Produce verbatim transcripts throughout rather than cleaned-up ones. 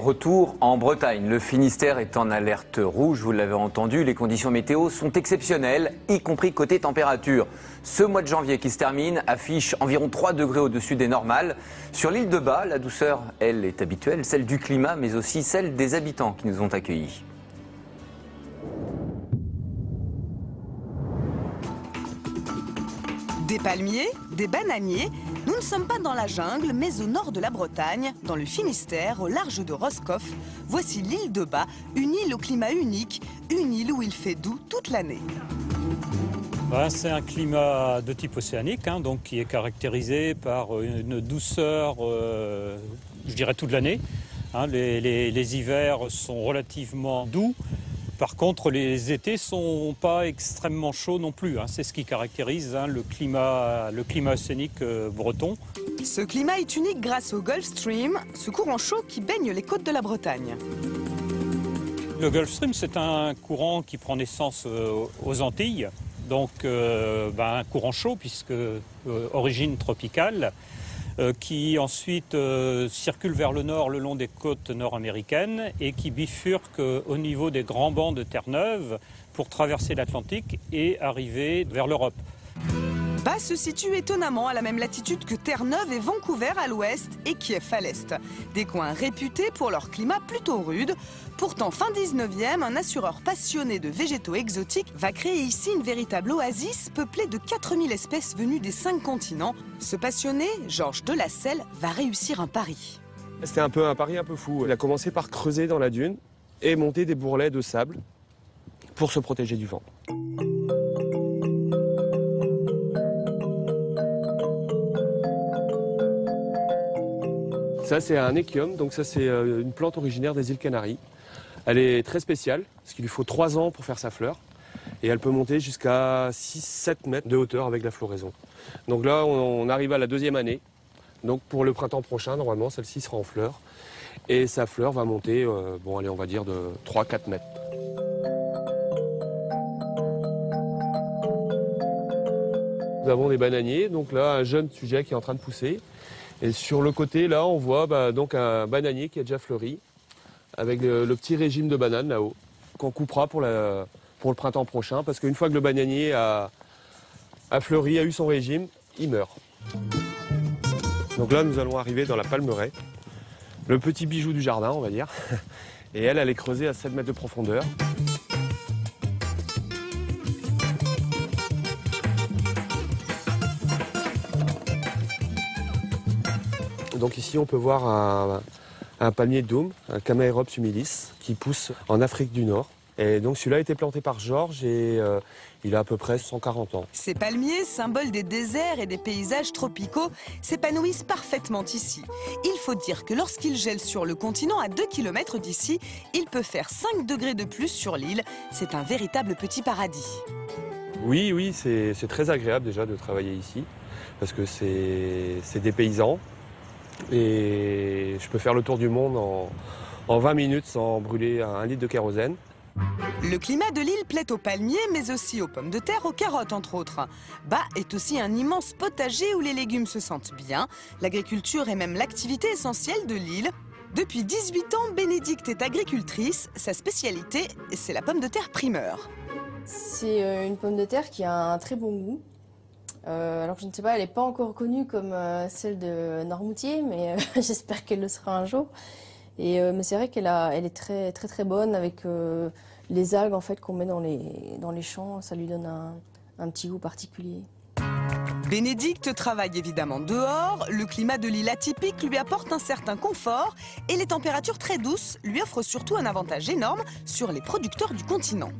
retour en Bretagne. Le Finistère est en alerte rouge, vous l'avez entendu. Les conditions météo sont exceptionnelles, y compris côté température. Ce mois de janvier qui se termine affiche environ trois degrés au-dessus des normales. Sur l'île de Bas, la douceur, elle, est habituelle, celle du climat, mais aussi celle des habitants qui nous ont accueillis. Des palmiers, des bananiers, nous ne sommes pas dans la jungle, mais au nord de la Bretagne, dans le Finistère, au large de Roscoff. Voici l'île de Batz, une île au climat unique, une île où il fait doux toute l'année. Bah, c'est un climat de type océanique, hein, donc qui est caractérisé par une douceur, euh, je dirais toute l'année. Hein, les, les, les hivers sont relativement doux. Par contre, les étés ne sont pas extrêmement chauds non plus. Hein. C'est ce qui caractérise hein, le climat, le climat océanique euh, breton. Ce climat est unique grâce au Gulf Stream, ce courant chaud qui baigne les côtes de la Bretagne. Le Gulf Stream, c'est un courant qui prend naissance euh, aux Antilles. Donc, euh, bah, un courant chaud, puisque euh, origine tropicale, euh, qui ensuite euh, circule vers le nord le long des côtes nord-américaines et qui bifurque euh, au niveau des grands bancs de Terre-Neuve pour traverser l'Atlantique et arriver vers l'Europe. Bas se situe étonnamment à la même latitude que Terre-Neuve et Vancouver à l'ouest et Kiev à l'est. Des coins réputés pour leur climat plutôt rude. Pourtant, fin dix-neuvième, un assureur passionné de végétaux exotiques va créer ici une véritable oasis peuplée de quatre mille espèces venues des cinq continents. Ce passionné, Georges Delasselle, va réussir un pari. C'était un peu un pari un peu fou. Il a commencé par creuser dans la dune et monter des bourrelets de sable pour se protéger du vent. Ça, c'est un Echium, donc ça, c'est une plante originaire des îles Canaries. Elle est très spéciale, parce qu'il lui faut trois ans pour faire sa fleur. Et elle peut monter jusqu'à six à sept mètres de hauteur avec la floraison. Donc là, on arrive à la deuxième année. Donc pour le printemps prochain, normalement, celle-ci sera en fleur. Et sa fleur va monter, euh, bon, allez, on va dire de trois à quatre mètres. Nous avons des bananiers, donc là, un jeune sujet qui est en train de pousser. Et sur le côté, là, on voit bah, donc un bananier qui a déjà fleuri, avec le, le petit régime de bananes là-haut, qu'on coupera pour, la, pour le printemps prochain, parce qu'une fois que le bananier a, a fleuri, a eu son régime, il meurt. Donc là, nous allons arriver dans la palmeraie, le petit bijou du jardin, on va dire. Et elle, elle est creusée à sept mètres de profondeur. Donc ici, on peut voir un, un palmier d'oum, un Camaerops humilis, qui pousse en Afrique du Nord. Et donc celui-là a été planté par Georges et euh, il a à peu près cent quarante ans. Ces palmiers, symboles des déserts et des paysages tropicaux, s'épanouissent parfaitement ici. Il faut dire que lorsqu'il gèle sur le continent, à deux kilomètres d'ici, il peut faire cinq degrés de plus sur l'île. C'est un véritable petit paradis. Oui, oui, c'est très agréable déjà de travailler ici, parce que c'est des paysans. Et je peux faire le tour du monde en, en vingt minutes sans brûler un litre de kérosène. Le climat de l'île plaît aux palmiers, mais aussi aux pommes de terre, aux carottes entre autres. Bas est aussi un immense potager où les légumes se sentent bien. L'agriculture est même l'activité essentielle de l'île. Depuis dix-huit ans, Bénédicte est agricultrice. Sa spécialité, c'est la pomme de terre primeur. C'est une pomme de terre qui a un très bon goût. Euh, alors je ne sais pas, elle n'est pas encore connue comme euh, celle de Noirmoutier, mais euh, j'espère qu'elle le sera un jour. Et, euh, mais c'est vrai qu'elle elle est très, très très bonne avec euh, les algues en fait, qu'on met dans les, dans les champs, ça lui donne un, un petit goût particulier. Bénédicte travaille évidemment dehors, le climat de l'île atypique lui apporte un certain confort et les températures très douces lui offrent surtout un avantage énorme sur les producteurs du continent.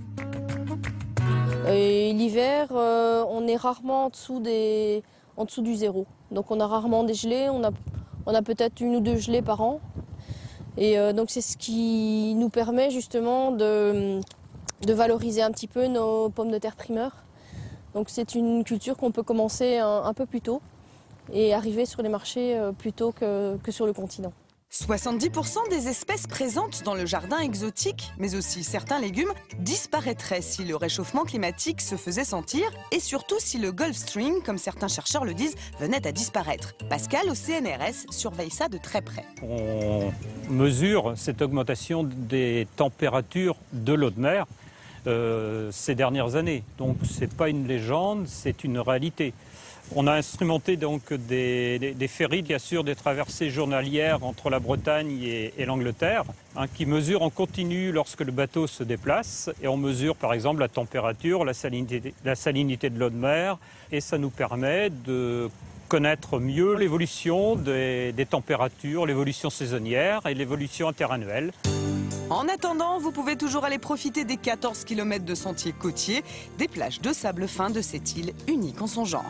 L'hiver, euh, on est rarement en dessous, des, en dessous du zéro. Donc on a rarement des gelées, on a, on a peut-être une ou deux gelées par an. Et euh, donc c'est ce qui nous permet justement de, de valoriser un petit peu nos pommes de terre primeurs. Donc c'est une culture qu'on peut commencer un, un peu plus tôt et arriver sur les marchés plus tôt que, que sur le continent. soixante-dix pour cent des espèces présentes dans le jardin exotique, mais aussi certains légumes, disparaîtraient si le réchauffement climatique se faisait sentir et surtout si le Gulf Stream, comme certains chercheurs le disent, venait à disparaître. Pascal, au C N R S, surveille ça de très près. On mesure cette augmentation des températures de l'eau de mer euh, ces dernières années. Donc ce n'est pas une légende, c'est une réalité. On a instrumenté donc des, des, des ferries qui assurent des traversées journalières entre la Bretagne et, et l'Angleterre, hein, qui mesurent en continu lorsque le bateau se déplace. Et on mesure par exemple la température, la salinité, la salinité de l'eau de mer. Et ça nous permet de connaître mieux l'évolution des, des températures, l'évolution saisonnière et l'évolution interannuelle. En attendant, vous pouvez toujours aller profiter des quatorze kilomètres de sentiers côtiers, des plages de sable fin de cette île unique en son genre.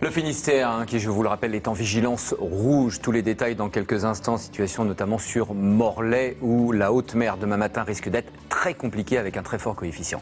Le Finistère, hein, qui, je vous le rappelle, est en vigilance rouge. Tous les détails dans quelques instants. Situation notamment sur Morlaix, où la haute mer demain matin risque d'être très compliquée avec un très fort coefficient.